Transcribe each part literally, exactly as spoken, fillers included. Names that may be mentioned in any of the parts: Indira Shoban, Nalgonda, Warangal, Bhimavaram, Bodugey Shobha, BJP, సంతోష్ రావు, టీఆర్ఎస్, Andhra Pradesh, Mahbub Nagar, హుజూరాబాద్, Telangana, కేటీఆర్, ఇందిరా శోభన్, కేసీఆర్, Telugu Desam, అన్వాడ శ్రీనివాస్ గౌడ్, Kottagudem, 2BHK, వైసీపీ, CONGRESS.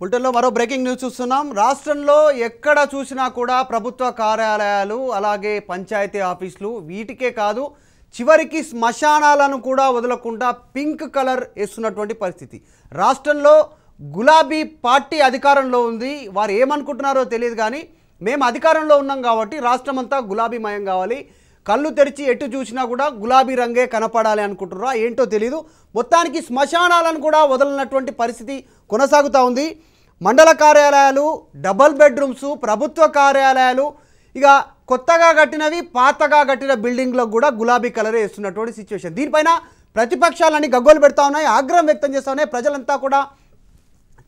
Bulletin లో మరో breaking news చూస్తున్నాం. రాష్ట్రంలో ఎక్కడ చూసినా కూడా ప్రభుత్వ కార్యాలయాలు అలాగే పంచాయతీ ఆఫీసులు వీటికే కాదు చివరికి శ్మశానాలను కూడా వదలకుండా పింక్ కలర్ వేస్తున్నటువంటి పరిస్థితి. రాష్ట్రంలో గులాబీ పార్టీ అధికారంలో ఉంది. వారు ఏమనుకుంటున్నారో తెలియదు కానీ మేము అధికారంలో ఉన్నాం కాబట్టి రాష్ట్రం అంతా గులాబీమయం కావాలి, కళ్ళు తెరిచి ఎటు చూసినా కూడా గులాబీ రంగే కనపడాలి అనుకుంటున్నారా ఏంటో తెలీదు. మొత్తానికి శ్మశానాలను కూడా వదలనటువంటి పరిస్థితి కొనసాగుతూ ఉంది. మండల కార్యాలయాలు, డబల్ బెడ్రూమ్స్, ప్రభుత్వ కార్యాలయాలు, ఇక కొత్తగా కట్టినవి పాతగా కట్టిన బిల్డింగ్లకు కూడా గులాబీ కలర్ వేస్తున్నటువంటి సిచ్యువేషన్. దీనిపైన ప్రతిపక్షాలన్నీ గగ్గోలు పెడతా ఉన్నాయి, ఆగ్రహం వ్యక్తం చేస్తూ ఉన్నాయి. ప్రజలంతా కూడా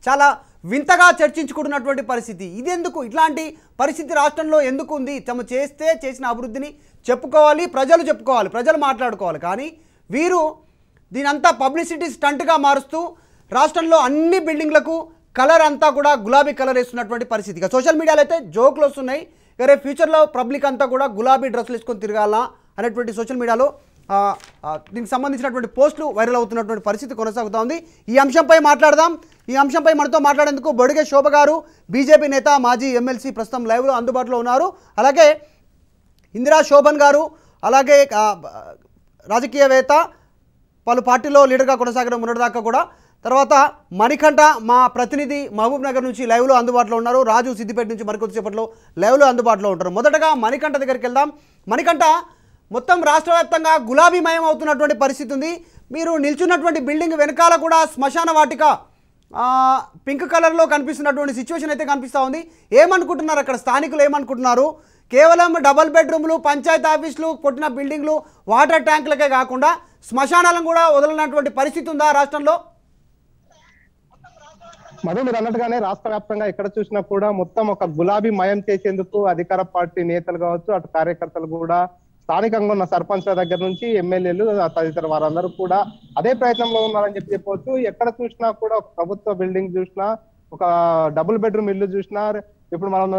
చాలా వింతగా చర్చించుకుంటున్నటువంటి పరిస్థితి. ఇదెందుకు ఇట్లాంటి పరిస్థితి రాష్ట్రంలో ఎందుకు ఉంది? తమ చేస్తే చేసిన అభివృద్ధిని చెప్పుకోవాలి, ప్రజలు చెప్పుకోవాలి, ప్రజలు మాట్లాడుకోవాలి. కానీ వీరు దీనంతా పబ్లిసిటీ స్టంట్గా మారుస్తూ రాష్ట్రంలో అన్ని బిల్డింగ్లకు కలర్ అంతా కూడా గులాబీ కలర్ వేస్తున్నటువంటి పరిస్థితి. ఇక సోషల్ మీడియాలో అయితే జోకులు వస్తున్నాయి, వేరే ఫ్యూచర్లో పబ్లిక్ అంతా కూడా గులాబీ డ్రెస్సులు వేసుకొని తిరగాలా అనేటువంటి సోషల్ మీడియాలో దీనికి సంబంధించినటువంటి పోస్టులు వైరల్ అవుతున్నటువంటి పరిస్థితి కొనసాగుతూ ఉంది. ఈ అంశంపై మాట్లాడదాం. ఈ అంశంపై మనతో మాట్లాడేందుకు బొడుగే శోభ గారు, బీజేపీ నేత, మాజీ ఎమ్మెల్సీ, ప్రస్తుతం లైవ్లో అందుబాటులో ఉన్నారు. అలాగే ఇందిరా శోభన్ గారు, అలాగే రాజకీయవేత్త, పలు పార్టీలో లీడర్గా కొనసాగడం మొన్నటిదాకా కూడా. తర్వాత మణికంఠ మా ప్రతినిధి మహబూబ్ నగర్ నుంచి లైవ్లో అందుబాటులో ఉన్నారు. రాజు సిద్దిపేట నుంచి మరికొద్దిసేపట్లో లైవ్లో అందుబాటులో ఉంటారు. మొదటగా మణికంఠ దగ్గరికి వెళ్దాం. మణికంఠ, మొత్తం రాష్ట్ర వ్యాప్తంగా గులాబీమయం అవుతున్నటువంటి పరిస్థితి ఉంది. మీరు నిల్చున్నటువంటి బిల్డింగ్ వెనకాల కూడా శ్మశాన వాటిక పింక్ కలర్లో కనిపిస్తున్నటువంటి సిచ్యువేషన్ అయితే కనిపిస్తూ ఉంది. ఏమనుకుంటున్నారు అక్కడ స్థానికులు? ఏమనుకుంటున్నారు? కేవలం డబల్ బెడ్రూమ్లు, పంచాయతీ ఆఫీసులు, కొట్టిన బిల్డింగ్లు, వాటర్ ట్యాంకులకే కాకుండా శ్మశానాలను కూడా వదలనటువంటి పరిస్థితి ఉందా రాష్ట్రంలో? మధు, మీరు అన్నట్టుగానే రాష్ట్ర వ్యాప్తంగా ఎక్కడ చూసినా కూడా మొత్తం ఒక గులాబీ మయం చేసేందుకు అధికార పార్టీ నేతలు కావచ్చు, అటు కార్యకర్తలు కూడా, స్థానికంగా ఉన్న సర్పంచ్ల దగ్గర నుంచి ఎమ్మెల్యేలు తదితర వారందరూ కూడా అదే ప్రయత్నంలో ఉన్నారని చెప్పి చెప్పవచ్చు. ఎక్కడ చూసినా కూడా ఒక ప్రభుత్వ బిల్డింగ్ చూసినా, ఒక డబుల్ బెడ్రూమ్ ఇల్లు చూసినా. ఇప్పుడు మనం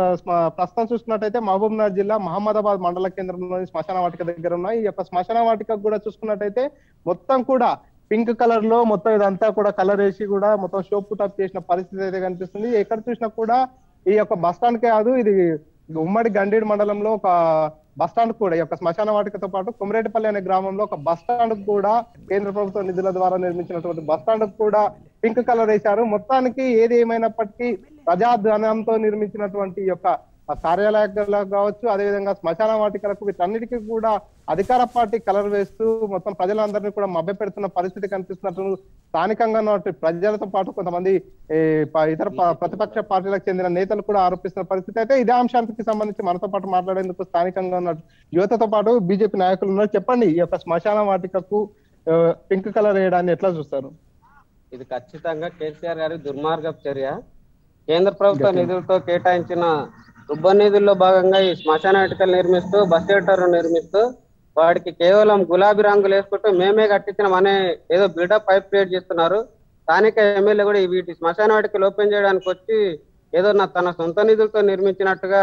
ప్రస్తుతం చూసుకున్నట్టయితే మహబూబ్నగర్ జిల్లా మహమ్మదాబాద్ మండల కేంద్రంలోని శ్మశాన వాటిక దగ్గర ఉన్నాయి. ఈ యొక్క శ్మశాన వాటిక కూడా చూసుకున్నట్టయితే మొత్తం కూడా పింక్ కలర్ లో మొత్తం ఇదంతా కూడా కలర్ వేసి కూడా మొత్తం షో పుటప్ చేసిన పరిస్థితి అయితే కనిపిస్తుంది. ఎక్కడ చూసినా కూడా ఈ యొక్క బస్ స్టాండ్ కాదు, ఇది ఉమ్మడి గండేడు మండలంలో ఒక బస్ స్టాండ్ కూడా, ఈ యొక్క శ్మశాన వాటికతో పాటు కుమరేటిపల్లి అనే గ్రామంలో ఒక బస్ స్టాండ్ కూడా కేంద్ర ప్రభుత్వ నిధుల ద్వారా నిర్మించినటువంటి బస్ స్టాండ్ కూడా పింక్ కలర్ వేశారు. మొత్తానికి ఏది ఏమైనప్పటికీ ప్రజాధనంతో నిర్మించినటువంటి ఈ యొక్క కార్యాలయాలకు కావచ్చు, అదేవిధంగా శ్మశాన వాటికలకు, వీటన్నిటికీ కూడా అధికార పార్టీ కలర్ వేస్తూ మొత్తం ప్రజలందరినీ కూడా మభ్య పెడుతున్న పరిస్థితి కనిపిస్తున్నట్టు స్థానికంగా ఉన్న ప్రజలతో పాటు కొంతమంది ఇతర ప్రతిపక్ష పార్టీలకు చెందిన నేతలు కూడా ఆరోపిస్తున్న పరిస్థితి. అయితే ఇదే అంశానికి సంబంధించి మనతో పాటు మాట్లాడేందుకు స్థానికంగా ఉన్న యువతతో పాటు బీజేపీ నాయకులు ఉన్నారు. చెప్పండి, ఈ యొక్క శ్మశాన వాటికకు పింక్ కలర్ వేయడాన్ని ఎట్లా చూస్తారు? ఇది ఖచ్చితంగా కేసీఆర్ గారి దుర్మార్గపు చర్య. కేంద్ర ప్రభుత్వ నిధులతో కేటాయించిన రుబ్బ నిధుల్లో భాగంగా ఈ శ్మశాన వాటికలు నిర్మిస్తూ, బస్ షెల్టర్ నిర్మిస్తూ, వాడికి కేవలం గులాబీ రంగులు వేసుకుంటూ మేమే కట్టించడం అనే ఏదో బిల్డప్ పైప్ క్రియేట్ చేస్తున్నారు. స్థానిక ఎమ్మెల్యే కూడా వీటి శ్మశాన వాటికలు ఓపెన్ చేయడానికి వచ్చి ఏదో నా తన సొంత నిధులతో నిర్మించినట్టుగా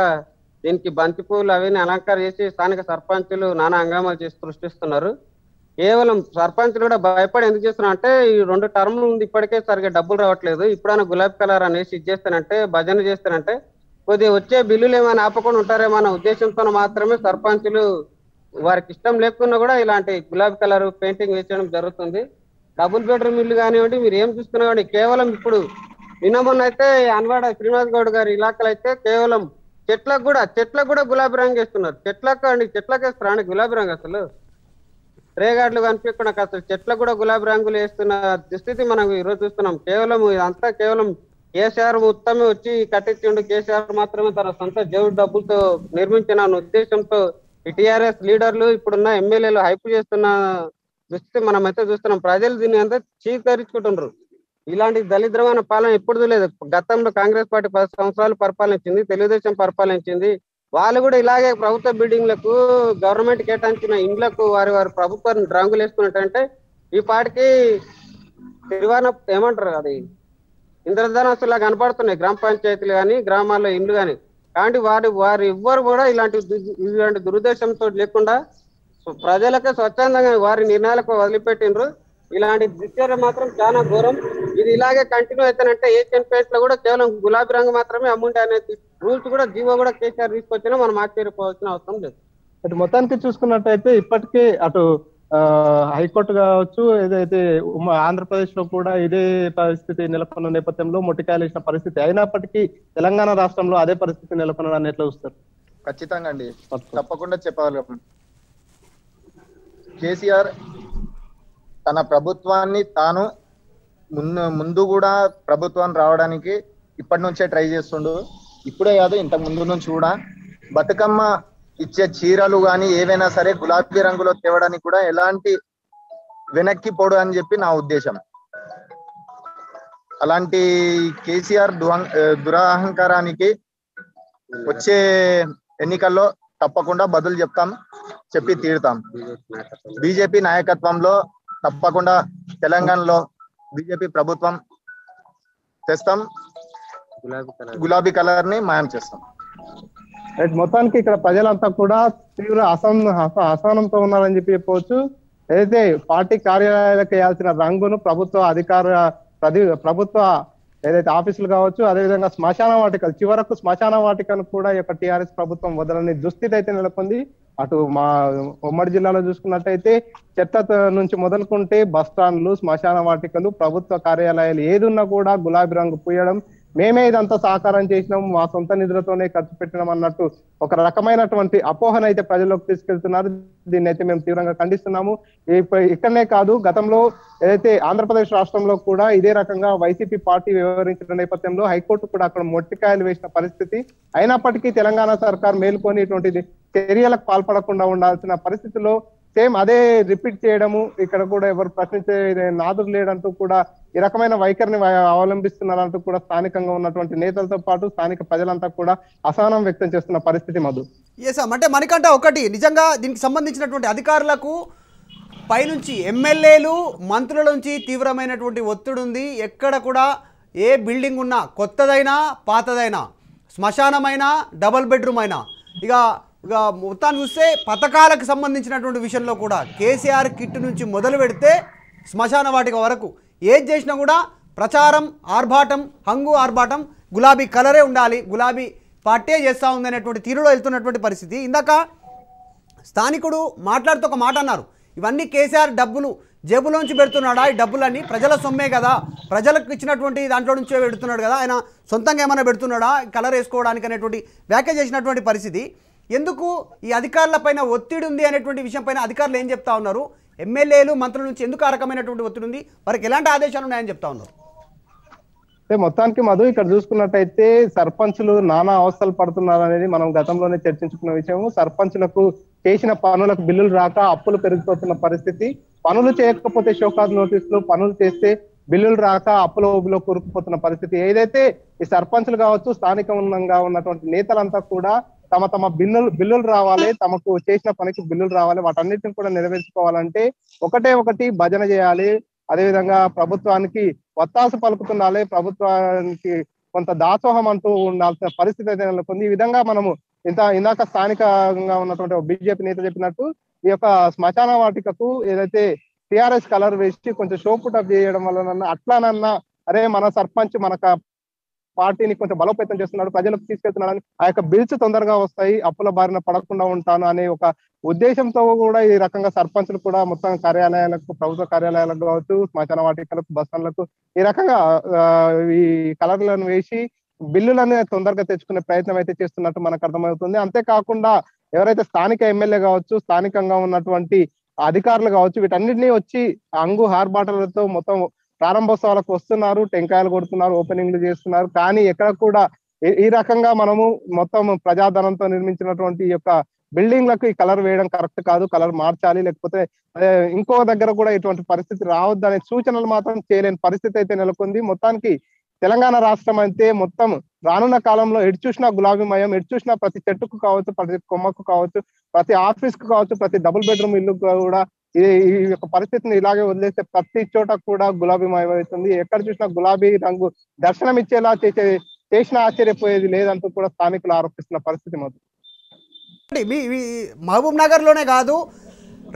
దీనికి బంతిపూలు అవన్నీ అలంకారం చేసి స్థానిక సర్పంచులు నానా హంగామాలు చేసి సృష్టిస్తున్నారు. కేవలం సర్పంచ్లు కూడా భయపడి ఎందుకు చేస్తున్నా అంటే, ఈ రెండు టర్మ్లు ఉంది, ఇప్పటికే సరిగ్గా డబ్బులు రావట్లేదు, ఇప్పుడైనా గులాబీ కలర్ అనేసి ఇచ్చేస్తానంటే, భజన చేస్తానంటే కొద్దిగా వచ్చే బిల్లులు ఏమైనా ఆపకుండా ఉంటారేమో అన్న ఉద్దేశంతో మాత్రమే సర్పంచులు వారికి ఇష్టం లేకున్నా కూడా ఇలాంటి గులాబీ కలర్ పెయింటింగ్ వేయడం జరుగుతుంది. డబుల్ బెడ్రూమ్ ఇల్లు కానివ్వండి, మీరు ఏం చూస్తున్నా కానీ కేవలం ఇప్పుడు నిన్నమొన్న అయితే అన్వాడ శ్రీనివాస్ గౌడ్ గారి ఇలాకలు అయితే కేవలం చెట్లకు కూడా చెట్లకు కూడా గులాబీ రంగు వేస్తున్నారు. చెట్లకు అండి, చెట్లకు వేస్తారు అండి గులాబీ రంగు. అసలు రేగాట్లు కనిపించకుండా అసలు చెట్లకు కూడా గులాబీ రంగులు వేస్తున్న దుస్థితి మనం ఈరోజు చూస్తున్నాం. కేవలం ఇదంతా కేవలం కేసీఆర్ ఉత్తమే వచ్చి కట్టించిండు, కేసీఆర్ మాత్రమే తన సొంత జేబు డబ్బులతో నిర్మించిన ఉద్దేశంతో ఈ టీఆర్ఎస్ లీడర్లు, ఇప్పుడున్న ఎమ్మెల్యేలు హైప్ చేస్తున్న దుస్థితి మనం అయితే చూస్తున్నాం. ప్రజలు దీన్ని అంతా చీకరించుకుంటున్నారు. ఇలాంటి దళిద్రమైన పాలన ఎప్పుడు లేదు. గతంలో కాంగ్రెస్ పార్టీ పది సంవత్సరాలు పరిపాలించింది, తెలుగుదేశం పరిపాలించింది. వాళ్ళు కూడా ఇలాగే ప్రభుత్వ బిల్డింగ్లకు, గవర్నమెంట్ కేటాయించిన ఇండ్లకు వారి వారి ప్రభుత్వాన్ని రంగులు వేసుకున్నట్టంటే ఈ పాటికి తిరువాన ఏమంటారు, అది ఇంద్రధనస్సులా కనపడుతున్నాయి గ్రామ పంచాయతీలు కానీ, గ్రామాల్లో ఇండ్లు కానీ. కాబట్టి వారి వారు ఎవ్వరు కూడా ఇలాంటి ఇలాంటి దురుద్దేశంతో లేకుండా ప్రజలకే స్వచ్ఛందంగా వారి నిర్ణయాలకు వదిలిపెట్టినరు. ఇలాంటి దుశ్చర్య మాత్రం చాలా ఘోరం. ఈ ఇది ఇలాగే కంటిన్యూ అయితనంటే ఏషియన్ పెయింట్స్ లో కూడా కేవలం గులాబీ రంగు మాత్రమే అమ్ముండే అనే రూల్స్ కూడా జీవో కూడా కేసీఆర్ తీసుకొచ్చినా మనం ఆశ్చర్యపోవాల్సిన అవసరం లేదు. అటు మొత్తానికి చూసుకున్నట్టయితే ఇప్పటికే అటు హైకోర్టు కావచ్చు ఏదైతే ఆంధ్రప్రదేశ్ లో కూడా ఇదే పరిస్థితి నెలకొన్న నేపథ్యంలో మొట్టికాయలేసిన పరిస్థితి అయినప్పటికీ తెలంగాణ రాష్ట్రంలో అదే పరిస్థితి నెలకొనడాన్ని ఎట్లా చూస్తారు? ఖచ్చితంగా అండి, తప్పకుండా చెప్పాలి. కేసీఆర్ తన ప్రభుత్వాన్ని తాను ముందు ముందు కూడా ప్రభుత్వాన్ని రావడానికి ఇప్పటి నుంచే ట్రై చేస్తుండు. ఇప్పుడే కాదు, ఇంత ముందు నుంచి కూడా బతుకమ్మ ఇచ్చే చీరలు కానీ ఏవైనా సరే గులాబీ రంగులో తేవడానికి కూడా ఎలాంటి వెనక్కి పోడు అని చెప్పి నా ఉద్దేశం. అలాంటి కేసీఆర్ దురహంకారానికి వచ్చే ఎన్నికల్లో తప్పకుండా బదులు చెప్తాం, చెప్పి తీరుతాం. బీజేపీ నాయకత్వంలో తప్పకుండా తెలంగాణలో బీజేపీ ప్రభుత్వం తెస్తాం, గులాబీ కలర్ ని మాయం చేస్తాం. మొత్తానికి ఇక్కడ ప్రజలంతా కూడా తీవ్ర అసహన అసహనంతో ఉన్నారని చెప్పి చెప్పవచ్చు. ఏదైతే పార్టీ కార్యాలయాలకు వేయాల్సిన రంగును ప్రభుత్వ అధికార ప్రభుత్వ ఏదైతే ఆఫీసులు కావచ్చు, అదేవిధంగా శ్మశాన వాటికలు, చివరకు శ్మశాన వాటికను కూడా ఈ యొక్క టీఆర్ఎస్ ప్రభుత్వం వదలని దుస్థితి అయితే నెలకొంది. అటు మా ఉమ్మడి జిల్లాలో చూసుకున్నట్టయితే చెత్త నుంచి మొదలుకుంటే బస్టాండ్లు, శ్మశాన వాటికలు, ప్రభుత్వ కార్యాలయాలు ఏది ఉన్నా కూడా గులాబీ రంగు పూయడం, మేమే ఇదంతా సాకారం చేసినాం, మా సొంత నిధులతోనే ఖర్చు పెట్టినాం అన్నట్టు ఒక రకమైనటువంటి అపోహన అయితే ప్రజల్లోకి తీసుకెళ్తున్నారు. దీన్ని అయితే మేము తీవ్రంగా ఖండిస్తున్నాము. ఇక్కడనే కాదు, గతంలో ఏదైతే ఆంధ్రప్రదేశ్ రాష్ట్రంలో కూడా ఇదే రకంగా వైసీపీ పార్టీ వ్యవహరించిన నేపథ్యంలో హైకోర్టు కూడా అక్కడ మొట్టికాయలు వేసిన పరిస్థితి అయినప్పటికీ తెలంగాణ సర్కార్ మేల్కొని ఇటువంటి చర్యలకు పాల్పడకుండా ఉండాల్సిన పరిస్థితిలో సేమ్ అదే రిపీట్ చేయడము, ఇక్కడ కూడా ఎవరు ప్రశ్నించే నాదురు లేడంటూ కూడా ఈ రకమైన వైఖరిని అవలంబిస్తున్నారంటూ కూడా స్థానికంగా ఉన్నటువంటి నేతలతో పాటు స్థానిక ప్రజలంతా కూడా అసహనం వ్యక్తం చేస్తున్న పరిస్థితి. మధు ఎస్ అంటే మనకంటే ఒకటి నిజంగా దీనికి సంబంధించినటువంటి అధికారులకు పైనుంచి ఎమ్మెల్యేలు, మంత్రుల నుంచి తీవ్రమైనటువంటి ఒత్తిడి ఉంది. ఎక్కడ కూడా ఏ బిల్డింగ్ ఉన్నా, కొత్తదైనా పాతదైనా, శ్మశానమైనా డబల్ బెడ్రూమ్ అయినా, ఇక ఇక మొత్తాన్ని చూస్తే పథకాలకు సంబంధించినటువంటి విషయంలో కూడా కేసీఆర్ కిట్ నుంచి మొదలు పెడితే శ్మశాన వాటిక వరకు ఏది చేసినా కూడా ప్రచారం, ఆర్భాటం, హంగు ఆర్భాటం, గులాబీ కలరే ఉండాలి, గులాబీ పార్టీ చేస్తూ ఉందనేటువంటి తీరులో వెళ్తున్నటువంటి పరిస్థితి. ఇందాక స్థానికుడు మాట్లాడుతూ ఒక మాట అన్నారు, ఇవన్నీ కేసీఆర్ డబ్బులు జేబులోంచి పెడుతున్నాడా, ఈ డబ్బులన్నీ ప్రజల సొమ్మే కదా, ప్రజలకు ఇచ్చినటువంటి దాంట్లో నుంచే పెడుతున్నాడు కదా, ఆయన సొంతంగా ఏమైనా పెడుతున్నాడా కలర్ వేసుకోవడానికి అనేటువంటి వ్యాఖ్య చేసినటువంటి పరిస్థితి. ఎందుకు ఈ అధికారులపైన ఒత్తిడి ఉంది అనేటువంటి విషయంపైన అధికారులు ఏం చెప్తా ఉన్నారు? ఎమ్మెల్యేలు, మంత్రుల నుంచి ఎందుకు ఆ రకమైనటువంటి ఒత్తిడి ఉంది? వారికి ఎలాంటి ఆదేశాలు ఉన్నాయని చెప్తా ఉన్నారు? మొత్తానికి మధు ఇక్కడ చూసుకున్నట్టయితే సర్పంచులు నానా అవస్థలు పడుతున్నారు అనేది మనం గతంలోనే చర్చించుకున్న విషయం. సర్పంచులకు చేసిన పనులకు బిల్లులు రాక అప్పులు పెరిగిపోతున్న పరిస్థితి, పనులు చేయకపోతే షోకాజ్ నోటీసులు, పనులు చేస్తే బిల్లులు రాక అప్పుల ఊబిలో కూరుకుపోతున్న పరిస్థితి. ఏదైతే ఈ సర్పంచులు కావచ్చు, స్థానికంగా ఉన్నటువంటి నేతలంతా కూడా తమ తమ బిల్లులు బిల్లులు రావాలి, తమకు చేసిన పనికి బిల్లులు రావాలి, వాటన్నిటిని కూడా నెరవేర్చుకోవాలంటే ఒకటే ఒకటి భజన చేయాలి, అదేవిధంగా ప్రభుత్వానికి వత్తాసు పలుకుతుండాలి, ప్రభుత్వానికి కొంత దాసోహం అంటూ ఉండాల్సిన పరిస్థితి అయితే నెలకొంది. ఈ విధంగా మనము ఇంత ఇందాక స్థానికంగా ఉన్నటువంటి బీజేపీ నేత చెప్పినట్టు ఈ యొక్క శ్మశాన వాటికకు ఏదైతే టీఆర్ఎస్ కలర్ వేసి కొంచెం షోపుటప్ చేయడం వల్ల అట్లానన్నా అరే మన సర్పంచ్ మన పార్టీని కొంచెం బలోపేతం చేస్తున్నాడు, ప్రజలకు తీసుకెళ్తున్నాడు, ఆ యొక్క బిల్స్ తొందరగా వస్తాయి, అప్పుల బారిన పడకుండా ఉంటాను అనే ఒక ఉద్దేశంతో కూడా ఈ రకంగా సర్పంచులు కూడా మొత్తం కార్యాలయాలకు, ప్రభుత్వ కార్యాలయాలకు కావచ్చు, శ్మశాన వాటికలకు, బస్సులకు ఈ రకంగా ఈ కలర్లను వేసి బిల్లులను తొందరగా తెచ్చుకునే ప్రయత్నం అయితే చేస్తున్నట్టు మనకు అర్థమవుతుంది. అంతేకాకుండా ఎవరైతే స్థానిక ఎమ్మెల్యే కావచ్చు, స్థానికంగా ఉన్నటువంటి అధికారులు కావచ్చు, వీటన్నిటినీ వచ్చి అంగు హార్బాటలతో మొత్తం ప్రారంభోత్సవాలకు వస్తున్నారు, టెంకాయలు కొడుతున్నారు, ఓపెనింగ్లు చేస్తున్నారు. కానీ ఎక్కడ కూడా ఈ రకంగా మనము మొత్తం ప్రజాధనంతో నిర్మించినటువంటి ఈ యొక్క బిల్డింగ్లకు ఈ కలర్ వేయడం కరెక్ట్ కాదు, కలర్ మార్చాలి, లేకపోతే ఇంకో దగ్గర కూడా ఇటువంటి పరిస్థితి రావద్దు అనే సూచనలు మాత్రం చేయలేని పరిస్థితి అయితే నెలకొంది. మొత్తానికి తెలంగాణ రాష్ట్రం అయితే మొత్తం రానున్న కాలంలో ఎటు చూసినా గులాబీమయం, ఎటు చూసినా ప్రతి చెట్టుకు కావచ్చు, ప్రతి కొమ్మకు కావచ్చు, ప్రతి ఆఫీస్ కు కావచ్చు, ప్రతి డబుల్ బెడ్రూమ్ ఇల్లు కూడా ఈ యొక్క పరిస్థితిని ఇలాగే వదిలేస్తే ప్రతి చోట కూడా గులాబీమయం అవుతుంది. ఎక్కడ చూసినా గులాబీ రంగు దర్శనం ఇచ్చేలా చేసే చేసిన ఆశ్చర్యపోయేది లేదంటూ కూడా స్థానికులు ఆరోపిస్తున్న పరిస్థితి. మహబూబ్ నగర్ లోనే కాదు,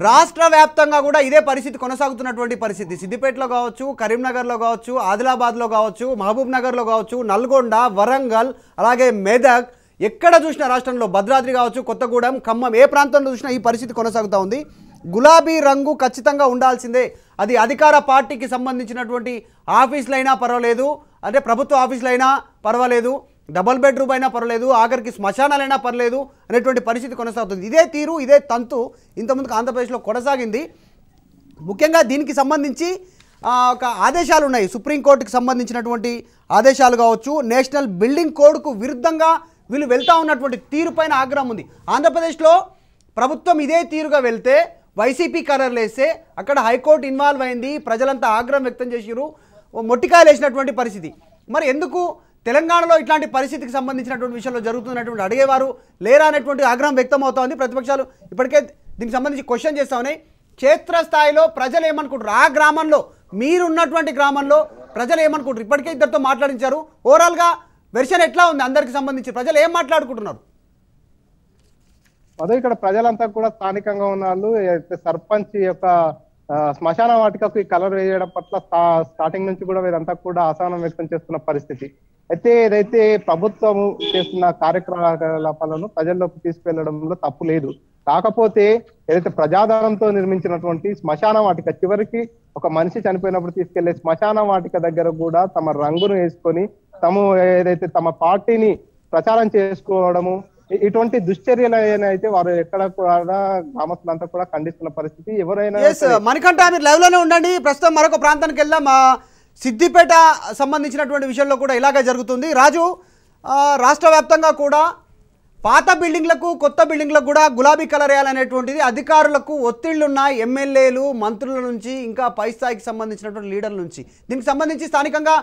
రాష్ట్ర వ్యాప్తంగా కూడా ఇదే పరిస్థితి కొనసాగుతున్నటువంటి పరిస్థితి సిద్దిపేటలో కావచ్చు కరీంనగర్లో కావచ్చు ఆదిలాబాద్లో కావచ్చు మహబూబ్ నగర్లో కావచ్చు నల్గొండ వరంగల్ అలాగే మెదక్ ఎక్కడ చూసినా రాష్ట్రంలో భద్రాద్రి కావచ్చు కొత్తగూడెం ఖమ్మం ఏ ప్రాంతంలో చూసినా ఈ పరిస్థితి కొనసాగుతూ ఉంది గులాబీ రంగు ఖచ్చితంగా ఉండాల్సిందే అది అధికార పార్టీకి సంబంధించినటువంటి ఆఫీసులైనా పర్వాలేదు అంటే ప్రభుత్వ ఆఫీసులైనా పర్వాలేదు డబల్ బెడ్రూమ్ అయినా పర్వాలేదు ఆఖరికి శ్మశానాలైనా పర్వాలేదు అనేటువంటి పరిస్థితి కొనసాగుతుంది ఇదే తీరు ఇదే తంతు ఇంతకుముందుకు ఆంధ్రప్రదేశ్లో కొనసాగింది ముఖ్యంగా దీనికి సంబంధించి ఒక ఆదేశాలు ఉన్నాయి సుప్రీంకోర్టుకి సంబంధించినటువంటి ఆదేశాలు కావచ్చు నేషనల్ బిల్డింగ్ కోడ్కు విరుద్ధంగా వీళ్ళు వెళ్తూ ఉన్నటువంటి తీరుపైన ఆగ్రహం ఉంది ఆంధ్రప్రదేశ్లో ప్రభుత్వం ఇదే తీరుగా వెళ్తే వైసీపీ కర్రర్లు వేస్తే అక్కడ హైకోర్టు ఇన్వాల్వ్ అయింది ప్రజలంతా ఆగ్రహం వ్యక్తం చేసిరు మొట్టికాయలు వేసినటువంటి పరిస్థితి మరి ఎందుకు తెలంగాణలో ఇట్లాంటి పరిస్థితికి సంబంధించినటువంటి విషయంలో జరుగుతున్నటువంటి అడిగేవారు లేరా అనేటువంటి ఆగ్రహం వ్యక్తం అవుతోంది ప్రతిపక్షాలు ఇప్పటికే దీనికి సంబంధించి క్వశ్చన్ చేస్తా ఉన్నాయి క్షేత్రస్థాయిలో ప్రజలు ఏమనుకుంటారు ఆ గ్రామంలో మీరున్నటువంటి గ్రామంలో ప్రజలు ఏమనుకుంటారు ఇప్పటికే ఇద్దరితో మాట్లాడించారు ఓవరాల్గా వెర్షన్ ఎట్లా ఉంది అందరికి సంబంధించి ప్రజలు ఏం మాట్లాడుకుంటున్నారు అదే ఇక్కడ ప్రజలంతా కూడా స్థానికంగా ఉన్న వాళ్ళు సర్పంచ్ యొక్క శ్మశాన వాటికకు ఈ కలర్ వేయడం పట్ల స్టార్టింగ్ నుంచి కూడా వీరంతా కూడా అసహనం వ్యక్తం చేస్తున్న పరిస్థితి అయితే ఏదైతే ప్రభుత్వం చేస్తున్న కార్యకలాపాలను ప్రజల్లోకి తీసుకెళ్లడంలో తప్పు లేదు కాకపోతే ఏదైతే ప్రజాధనంతో నిర్మించినటువంటి శ్మశాన వాటిక చివరికి ఒక మనిషి చనిపోయినప్పుడు తీసుకెళ్లే శ్మశాన వాటిక దగ్గర కూడా తమ రంగును వేసుకొని తమ ఏదైతే తమ పార్టీని ప్రచారం చేసుకోవడము ఇటువంటి దుశ్చర్యలు అయితే వారు ఎక్కడ కూడా గ్రామస్తులంతా కూడా ఖండిస్తున్న పరిస్థితి ఎవరైనా మనకంటే మీరు లైవ్ లోనే ఉండండి ప్రస్తుతం మరొక ప్రాంతానికి వెళ్దాం సిద్దిపేట సంబంధించినటువంటి విషయంలో కూడా ఇలాగే జరుగుతుంది రాజు రాష్ట్ర వ్యాప్తంగా కూడా పాత బిల్డింగ్లకు కొత్త బిల్డింగ్లకు కూడా గులాబీ కలర్ వేయాలనేటువంటిది అధికారులకు ఒత్తిళ్లున్న ఎమ్మెల్యేలు మంత్రుల నుంచి ఇంకా పై స్థాయికి సంబంధించినటువంటి లీడర్ల నుంచి దీనికి సంబంధించి స్థానికంగా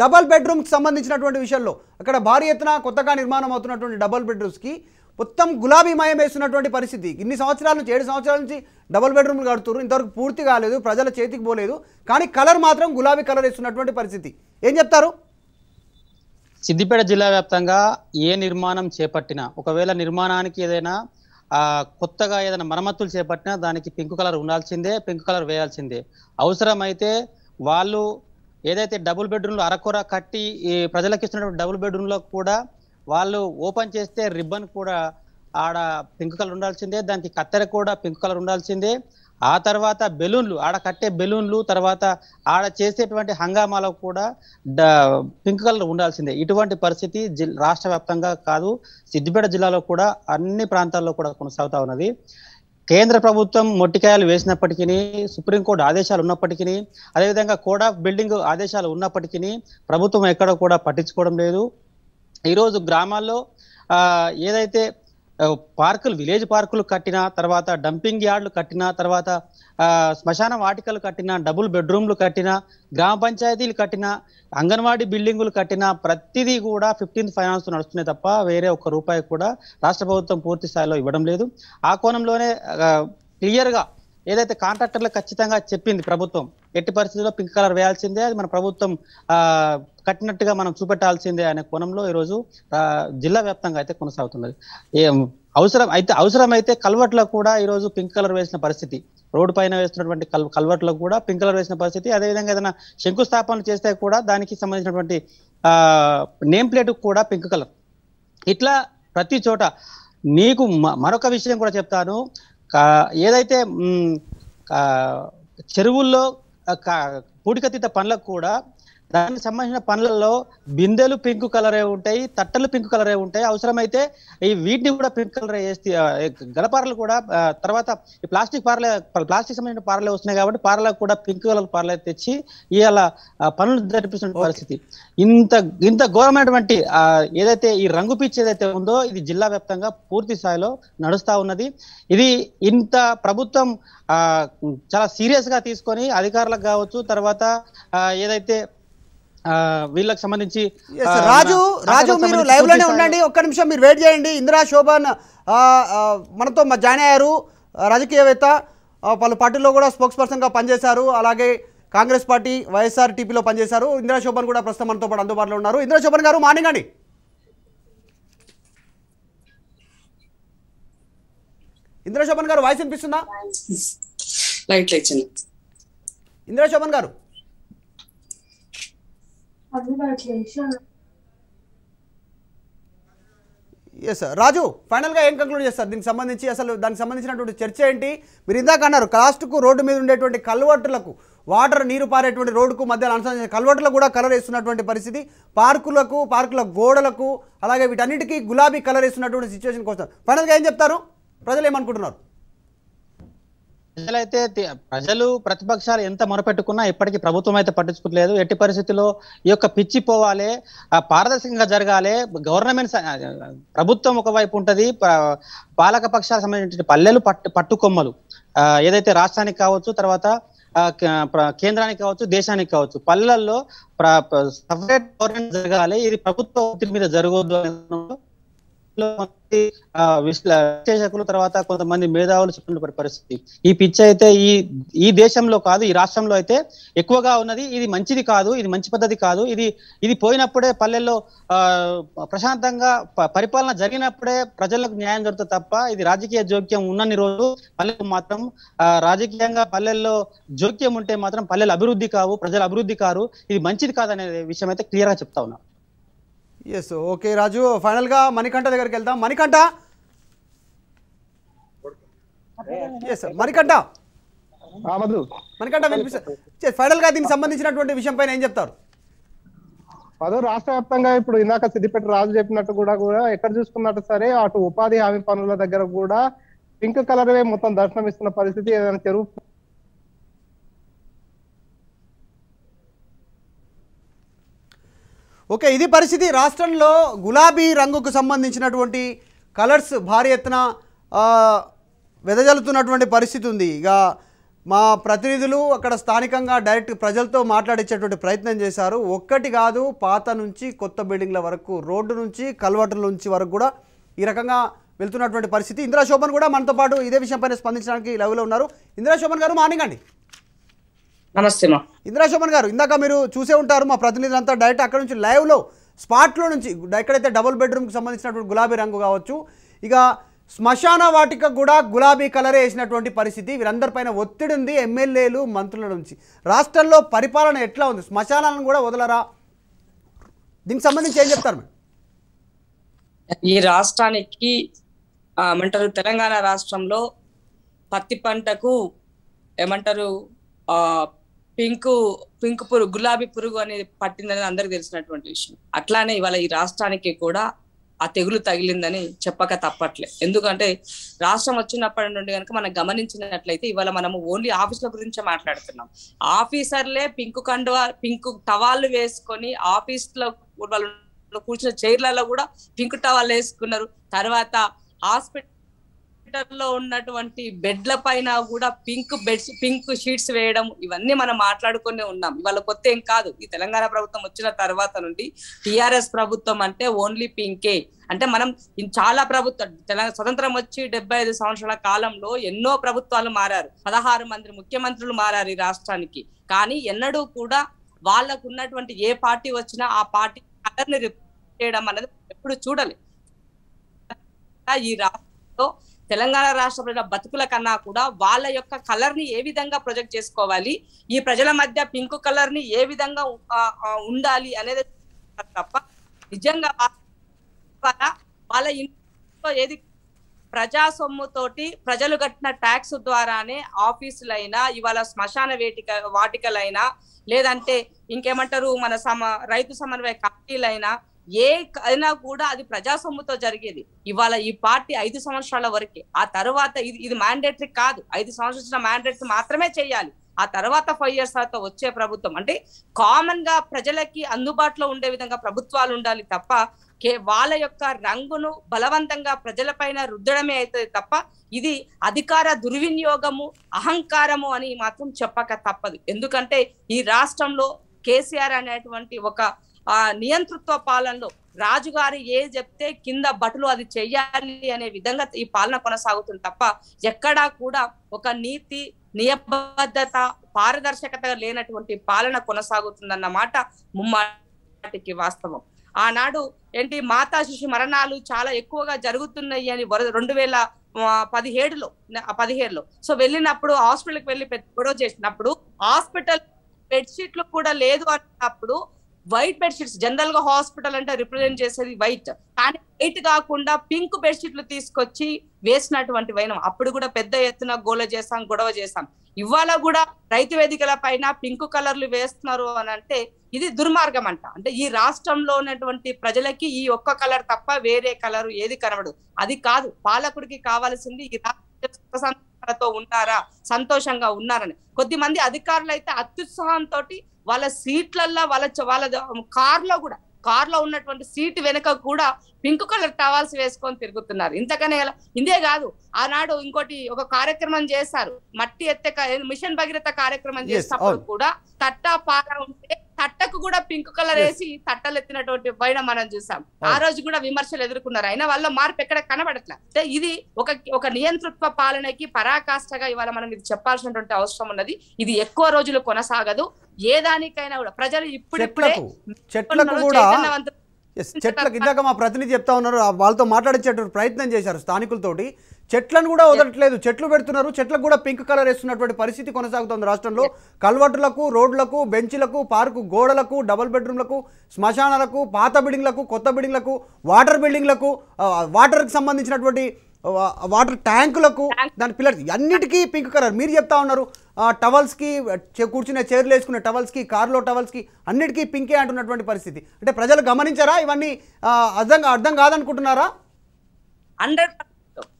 డబల్ బెడ్రూమ్కి సంబంధించినటువంటి విషయంలో అక్కడ భారీ ఎత్తున కొత్తగా నిర్మాణం అవుతున్నటువంటి డబల్ బెడ్రూమ్స్కి మొత్తం గులాబీ మయం వేస్తున్నటువంటి పరిస్థితి ఇన్ని సంవత్సరాల నుంచి ఏడు సంవత్సరాల నుంచి డబల్ బెడ్రూమ్లు కడుతున్నారు ఇంతవరకు పూర్తి కాలేదు ప్రజల చేతికి పోలేదు కానీ కలర్ మాత్రం గులాబీ కలర్ వేస్తున్నటువంటి పరిస్థితి ఏం చెప్తారు సిద్దిపేట జిల్లా వ్యాప్తంగా ఏ నిర్మాణం చేపట్టినా ఒకవేళ నిర్మాణానికి ఏదైనా కొత్తగా ఏదైనా మరమ్మతులు చేపట్టినా దానికి పింక్ కలర్ ఉండాల్సిందే పింక్ కలర్ వేయాల్సిందే అవసరమైతే వాళ్ళు ఏదైతే డబుల్ బెడ్రూమ్లు అరకొర కట్టి ప్రజలకు ఇస్తున్నటువంటి డబుల్ బెడ్రూమ్లో కూడా వాళ్ళు ఓపెన్ చేస్తే రిబ్బన్ కూడా ఆడ పింక్ కలర్ ఉండాల్సిందే దానికి కత్తెర కూడా పింక్ కలర్ ఉండాల్సిందే ఆ తర్వాత బెలూన్లు ఆడ కట్టే బెలూన్లు తర్వాత ఆడ చేసేటువంటి హంగామాలో కూడా పింక్ కలర్ ఉండాల్సిందే ఇటువంటి పరిస్థితి రాష్ట్ర వ్యాప్తంగా కాదు సిద్దిపేట జిల్లాలో కూడా అన్ని ప్రాంతాల్లో కూడా కొనసాగుతూ ఉన్నది కేంద్ర ప్రభుత్వం మొట్టికాయలు వేసినప్పటికీ సుప్రీంకోర్టు ఆదేశాలు ఉన్నప్పటికీ అదేవిధంగా కోడ్ ఆఫ్ బిల్డింగ్ ఆదేశాలు ఉన్నప్పటికీ ప్రభుత్వం ఎక్కడ కూడా పట్టించుకోవడం లేదు ఈరోజు గ్రామాల్లో ఏదైతే పార్కులు విలేజ్ పార్కులు కట్టినా తర్వాత డంపింగ్ యార్డులు కట్టినా తర్వాత శ్మశాన వాటికలు కట్టినా డబుల్ బెడ్రూమ్లు కట్టినా గ్రామ పంచాయతీలు కట్టినా అంగన్వాడీ బిల్డింగులు కట్టినా ప్రతిదీ కూడా ఫిఫ్టీన్త్ ఫైనాన్స్ నడుస్తున్నాయి తప్ప వేరే ఒక్క రూపాయి కూడా రాష్ట్ర ప్రభుత్వం పూర్తి స్థాయిలో ఇవ్వడం లేదు ఆ కోణంలోనే క్లియర్గా ఏదైతే కాంట్రాక్టర్లకు ఖచ్చితంగా చెప్పింది ప్రభుత్వం ఎట్టి పరిస్థితుల్లో పింక్ కలర్ వేయాల్సిందే అది మన ప్రభుత్వం కట్టినట్టుగా మనం చూపెట్టాల్సిందే అనే కోణంలో ఈరోజు జిల్లా వ్యాప్తంగా అయితే కొనసాగుతున్నది అవసరం అయితే అవసరమైతే కల్వర్ట్లకు కూడా ఈరోజు పింక్ కలర్ వేసిన పరిస్థితి రోడ్డు పైన వేస్తున్నటువంటి కల్ కల్వర్ట్లకు కూడా పింక్ కలర్ వేసిన పరిస్థితి అదేవిధంగా ఏదైనా శంకుస్థాపనలు చేస్తే కూడా దానికి సంబంధించినటువంటి నేమ్ ప్లేట్ కూడా పింక్ కలర్ ఇట్లా ప్రతి చోట నీకు మరొక విషయం కూడా చెప్తాను ఏదైతే చెరువుల్లో పూడికతీత పనులకు కూడా దానికి సంబంధించిన పనులలో బిందెలు పింక్ కలరే ఉంటాయి తట్టలు పింక్ కలరే ఉంటాయి అవసరమైతే ఈ వీటిని కూడా పింక్ కలరే వేస్తే గలపారలు కూడా తర్వాత ఈ ప్లాస్టిక్ పారలే ప్లాస్టిక్ సంబంధించిన పారలే వస్తున్నాయి కాబట్టి పారలకు కూడా పింక్ కలర్ పారలే తెచ్చి ఇలా పనులు జరిపిస్తున్న పరిస్థితి ఇంత ఇంత ఘోరమైనటువంటి ఏదైతే ఈ రంగు పిచ్చి ఏదైతే ఉందో ఇది జిల్లా వ్యాప్తంగా పూర్తి స్థాయిలో నడుస్తూ ఉన్నది ఇది ఇంత ప్రభుత్వం చాలా సీరియస్గా తీసుకొని అధికారులకు కావచ్చు తర్వాత ఏదైతే వీళ్ళకి సంబంధించి రాజు రాజు మీరు లైవ్ లోనే ఉండండి ఒక్క నిమిషం మీరు వెయిట్ చేయండి ఇందిరా శోభన్ మనతో జాయిన్ అయ్యారు రాజకీయవేత్త పలు పార్టీల్లో కూడా స్పోక్స్ పర్సన్గా పనిచేశారు అలాగే కాంగ్రెస్ పార్టీ వైఎస్ఆర్ టీపీలో పనిచేశారు ఇందిరా శోభన్ కూడా ప్రస్తుతం మనతో పాటు అందుబాటులో ఉన్నారు ఇందిరా శోభన్ గారు మార్నింగ్ అండి ఇందిరా శోభన్ గారు వాయిస్ వినిపిస్తుందా? లైట్ లైట్ చెంది ఇందిరా శోభన్ గారు ఎస్ సార్. రాజు ఫైనల్ గా ఏం కంక్లూడ్ చేస్తారు దీనికి సంబంధించి, అసలు దానికి సంబంధించినటువంటి చర్చ ఏంటి? మీరు ఇందాక అన్నారు కాస్ట్కు రోడ్డు మీద ఉండేటువంటి కల్వర్టులకు వాటర్ నీరు పారేటువంటి రోడ్డుకు మధ్య అనుసంధాన కల్వర్టులకు కూడా కలర్ వేస్తున్నటువంటి పరిస్థితి, పార్కులకు పార్కుల గోడలకు అలాగే వీటన్నిటికీ గులాబీ కలర్ వేస్తున్నటువంటి సిచ్యువేషన్కి వస్తారు. ఫైనల్గా ఏం చెప్తారు, ప్రజలు ఏమనుకుంటున్నారు? ప్రజలైతే ప్రజలు ప్రతిపక్షాలు ఎంత మొరపెట్టుకున్నా ఇప్పటికీ ప్రభుత్వం అయితే పట్టించుకోలేదు. ఎట్టి పరిస్థితుల్లో ఈ యొక్క పిచ్చి పోవాలి, పారదర్శకంగా జరగాలి. గవర్నమెంట్ ప్రభుత్వం ఒకవైపు ఉంటుంది, పాలక పక్షాలకు సంబంధించిన పల్లెలు పట్టు పట్టుకొమ్మలు ఏదైతే రాష్ట్రానికి కావచ్చు, తర్వాత కేంద్రానికి కావచ్చు, దేశానికి కావచ్చు, పల్లెల్లో సపరేట్ గవర్నెన్స్ జరగాలి. ఇది ప్రభుత్వ ఒత్తిడి మీద జరగదు అనే విశ్లేషకులు, తర్వాత కొంతమంది మేధావులు చెప్పినటువంటి పరిస్థితి. ఈ పిచ్చి అయితే ఈ ఈ దేశంలో కాదు, ఈ రాష్ట్రంలో అయితే ఎక్కువగా ఉన్నది. ఇది మంచిది కాదు, ఇది మంచి పద్ధతి కాదు. ఇది ఇది పోయినప్పుడే పల్లెల్లో ప్రశాంతంగా పరిపాలన జరిగినప్పుడే ప్రజలకు న్యాయం దొరుకుతుంది తప్ప, ఇది రాజకీయ జోక్యం ఉన్నన్ని రోజులు పల్లెలు మాత్రం రాజకీయంగా పల్లెల్లో జోక్యం ఉంటే మాత్రం పల్లెలు అభివృద్ధి కావు, ప్రజలు అభివృద్ధి కారు. ఇది మంచిది కాదనే విషయం అయితే క్లియర్ గా చెప్తా ఉన్నా. ఎస్ ఓకే రాజు, ఫైనల్గా మణికంఠ దగ్గరికి వెళ్దాం. మణికంఠ ఎస్ మణికంఠ మణికంఠ వినిపిస్తారు. ఫైనల్గా దీనికి సంబంధించినటువంటి విషయం పైన ఏం చెప్తారు? అదో రాష్ట్ర వ్యాప్తంగా ఇప్పుడు ఇందాక సిద్దిపేట రాజు చెప్పినట్టు కూడా కూడా ఎక్కడ చూసుకున్నట్టు సరే అటు ఉపాధి హామీ పనుల దగ్గర కూడా పింక్ కలర్ వే మొత్తం దర్శనం ఇస్తున్న పరిస్థితి. ఏదైనా చెరువు ఓకే ఇది పరిస్థితి. రాష్ట్రంలో గులాబీ రంగుకు సంబంధించినటువంటి కలర్స్ భారీ ఎత్తున వెదజల్లుతున్నటువంటి పరిస్థితి ఉంది. ఇక మా ప్రతినిధులు అక్కడ స్థానికంగా డైరెక్ట్ ప్రజలతో మాట్లాడించేటువంటి ప్రయత్నం చేశారు. ఒక్కటి కాదు, పాత నుంచి కొత్త బిల్డింగ్ల వరకు, రోడ్డు నుంచి కల్వర్టుల నుంచి వరకు కూడా ఈ రకంగా వెళ్తున్నటువంటి పరిస్థితి. ఇందిరా శోభన్ కూడా మనతో పాటు ఇదే విషయంపైన స్పందించడానికి లైవ్లో ఉన్నారు. ఇందిరా శోభన్ గారు మార్నింగ్ అండి. నమస్తే మా ఇందిరా శోభన్ గారు, ఇందాక మీరు చూసే ఉంటారు మా ప్రతినిధులంతా డైరెక్ట్ అక్కడ నుంచి లైవ్లో స్పాట్లో నుంచి ఎక్కడైతే డబుల్ బెడ్రూమ్కి సంబంధించినటువంటి గులాబీ రంగు కావచ్చు, ఇక శ్మశాన వాటిక కూడా గులాబీ కలరే వేసినటువంటి పరిస్థితి. వీరందరిపైన ఒత్తిడి ఉంది ఎమ్మెల్యేలు మంత్రుల నుంచి. రాష్ట్రంలో పరిపాలన ఎట్లా ఉంది, శ్మశానాలను కూడా వదలరా, దీనికి సంబంధించి ఏం చెప్తారు? ఈ రాష్ట్రానికి ఏమంటారు, తెలంగాణ రాష్ట్రంలో పత్తి పంటకు ఏమంటారు ఆ పింకు పింక్ పురుగు గులాబీ పురుగు అనేది పట్టిందని అందరికి తెలిసినటువంటి విషయం. అట్లానే ఇవాళ ఈ రాష్ట్రానికి కూడా ఆ తెగులు తగిలిందని చెప్పక తప్పట్లే. ఎందుకంటే రాష్ట్రం వచ్చినప్పటి నుండి కనుక మనం గమనించినట్లయితే ఇవాళ మనము ఓన్లీ ఆఫీసుల గురించే మాట్లాడుతున్నాం. ఆఫీసర్లే పింకు కండువా పింకు టవాళ్ళు వేసుకొని ఆఫీసులో వాళ్ళు కూర్చున్న చైర్లలో కూడా పింకు టవాళ్ళు వేసుకున్నారు. తర్వాత హాస్పిటల్ లో ఉన్నటువంటి బెడ్ల పైన కూడా పింక్ బెడ్స్ పింక్ షీట్స్ వేయడం, ఇవన్నీ మనం మాట్లాడుకునే ఉన్నాం. ఇవాళ కొత్త ఏం కాదు. ఈ తెలంగాణ ప్రభుత్వం వచ్చిన తర్వాత నుండి టీఆర్ఎస్ ప్రభుత్వం అంటే ఓన్లీ పింకే. అంటే మనం చాలా ప్రభుత్వ తెలంగాణ స్వతంత్రం వచ్చి డెబ్బై ఐదు సంవత్సరాల కాలంలో ఎన్నో ప్రభుత్వాలు మారారు, పదహారు మంది ముఖ్యమంత్రులు మారారు ఈ రాష్ట్రానికి. కానీ ఎన్నడూ కూడా వాళ్ళకు ఉన్నటువంటి ఏ పార్టీ వచ్చినా ఆ పార్టీ కలర్ని రిప్రజెంట్ చేయడం అనేది ఎప్పుడు చూడలే. ఈ రాష్ట్రంలో తెలంగాణ రాష్ట్ర ప్రజల బతుకుల కన్నా కూడా వాళ్ళ యొక్క కలర్ ని ఏ విధంగా ప్రొజెక్ట్ చేసుకోవాలి, ఈ ప్రజల మధ్య పింక్ కలర్ ని ఏ విధంగా ఉండాలి అనేది తప్ప నిజంగా వాళ్ళ ఇంట్లో ఏది ప్రజా సొమ్ముతోటి ప్రజలు కట్టిన ట్యాక్స్ ద్వారానే ఆఫీసులైనా, ఇవాళ శ్మశాన వేటిక వాటికలైనా, లేదంటే ఇంకేమంటారు మన సమ రైతు సమన్వయ కమిటీలైనా ఏ అయినా కూడా అది ప్రజా సొమ్ముతో జరిగేది. ఇవాళ ఈ పార్టీ ఐదు సంవత్సరాల వరకే, ఆ తర్వాత ఇది ఇది మ్యాండేటరీ కాదు, ఐదు సంవత్సరాల మ్యాండేటరీ మాత్రమే చేయాలి. ఆ తర్వాత ఫైవ్ ఇయర్స్ తర్వాత వచ్చే ప్రభుత్వం అంటే కామన్ గా ప్రజలకి అందుబాటులో ఉండే విధంగా ప్రభుత్వాలు ఉండాలి తప్ప కే వాళ్ళ యొక్క రంగును బలవంతంగా ప్రజలపైన రుద్దడమే అవుతుంది తప్ప ఇది అధికార దుర్వినియోగము అహంకారము అని మాత్రం చెప్పక తప్పదు. ఎందుకంటే ఈ రాష్ట్రంలో కేసీఆర్ అనేటువంటి ఒక ఆ నియంతృత్వ పాలనలో రాజుగారు ఏ చెప్తే కింద బటులు అది చెయ్యాలి అనే విధంగా ఈ పాలన కొనసాగుతుంది తప్ప ఎక్కడా కూడా ఒక నీతి నియబద్ధత పారదర్శకత లేనటువంటి పాలన కొనసాగుతుందన్నమాట ముమ్మాటికి వాస్తవం. ఆనాడు ఏంటి మాతా శిశు మరణాలు చాలా ఎక్కువగా జరుగుతున్నాయి అని రెండు వేల పదిహేడులో పదిహేడులో సో వెళ్ళినప్పుడు హాస్పిటల్కి వెళ్ళి గొడవ చేసినప్పుడు హాస్పిటల్ బెడ్షీట్లు కూడా లేదు అన్నప్పుడు వైట్ బెడ్షీట్స్ జనరల్ గా హాస్పిటల్ అంటే రిప్రజెంట్ చేసేది వైట్, కానీ వైట్ కాకుండా పింక్ బెడ్షీట్లు తీసుకొచ్చి వేసినటువంటి వైనం. అప్పుడు కూడా పెద్ద ఎత్తున గోల చేసాం, గొడవ చేసాం. ఇవాళ కూడా రైతు వేదికల పైన పింక్ కలర్లు వేస్తున్నారు అని అంటే ఇది దుర్మార్గం అంట. అంటే ఈ రాష్ట్రంలో ఉన్నటువంటి ప్రజలకి ఈ ఒక్క కలర్ తప్ప వేరే కలర్ ఏది కనబడదు. అది కాదు, పాలకుడికి కావాల్సింది ఈ రాష్ట్రంతో ఉన్నారా, సంతోషంగా ఉన్నారని. కొద్ది మంది అధికారులు అయితే అత్యుత్సాహంతో వాళ్ళ సీట్లల్లో వాళ్ళ వాళ్ళ కార్లో కూడా కార్లో ఉన్నటువంటి సీట్ వెనుక కూడా పింక్ కలర్ టవల్స్ వేసుకొని తిరుగుతున్నారు. ఇంతకనే ఇందే కాదు, ఆనాడు ఇంకోటి ఒక కార్యక్రమం చేశారు, మట్టి ఎత్తే మిషన్ భగీరథ కార్యక్రమం చేసినప్పుడు కూడా తట్ట పాల ఉంటే తట్టకు కూడా పింక్ కలర్ వేసి తట్టలు ఎత్తినటువంటి పైన మనం చూసాం. ఆ రోజు కూడా విమర్శలు ఎదుర్కొన్నారు, అయినా వాళ్ళ మార్పు ఎక్కడ కనబడట్లే. ఇది ఒక ఒక నియంతృత్వ పాలనకి పరాకాష్ఠగా ఇవాళ మనం ఇది చెప్పాల్సినటువంటి అవసరం ఉన్నది. ఇది ఎక్కువ రోజులు కొనసాగదు. ఏ దానికైనా కూడా ప్రజలు ఇప్పుడు చెట్లకు కూడా చెట్లకు ఇందాక మా ప్రతినిధి చెప్తా ఉన్నారు, వాళ్ళతో మాట్లాడించేటువంటి ప్రయత్నం చేశారు స్థానికులతోటి. చెట్లను కూడా వదలట్లేదు, చెట్లు పెడుతున్నారు, చెట్లకు కూడా పింక్ కలర్ వేస్తున్నటువంటి పరిస్థితి కొనసాగుతుంది రాష్ట్రంలో. కల్వర్టులకు, రోడ్లకు, బెంచ్లకు, పార్కు గోడలకు, డబుల్ బెడ్రూమ్లకు, శ్మశానాలకు, పాత బిల్డింగ్లకు, కొత్త బిల్డింగ్లకు, వాటర్ బిల్డింగ్లకు, వాటర్కి సంబంధించినటువంటి వాటర్ ట్యాంకులకు, దాని పిల్లర్స్ అన్నిటికీ పింక్ కలర్. మీరు చెప్తా ఉన్నారు టవల్స్కి, కూర్చునే చైర్లు వేసుకునే టవల్స్కి, కార్లో టవల్స్కి అన్నిటికీ పింకే అంటున్నటువంటి పరిస్థితి. అంటే ప్రజలు గమనించారా ఇవన్నీ? అర్థం అర్థం కాదనుకుంటున్నారా? హండ్రెడ్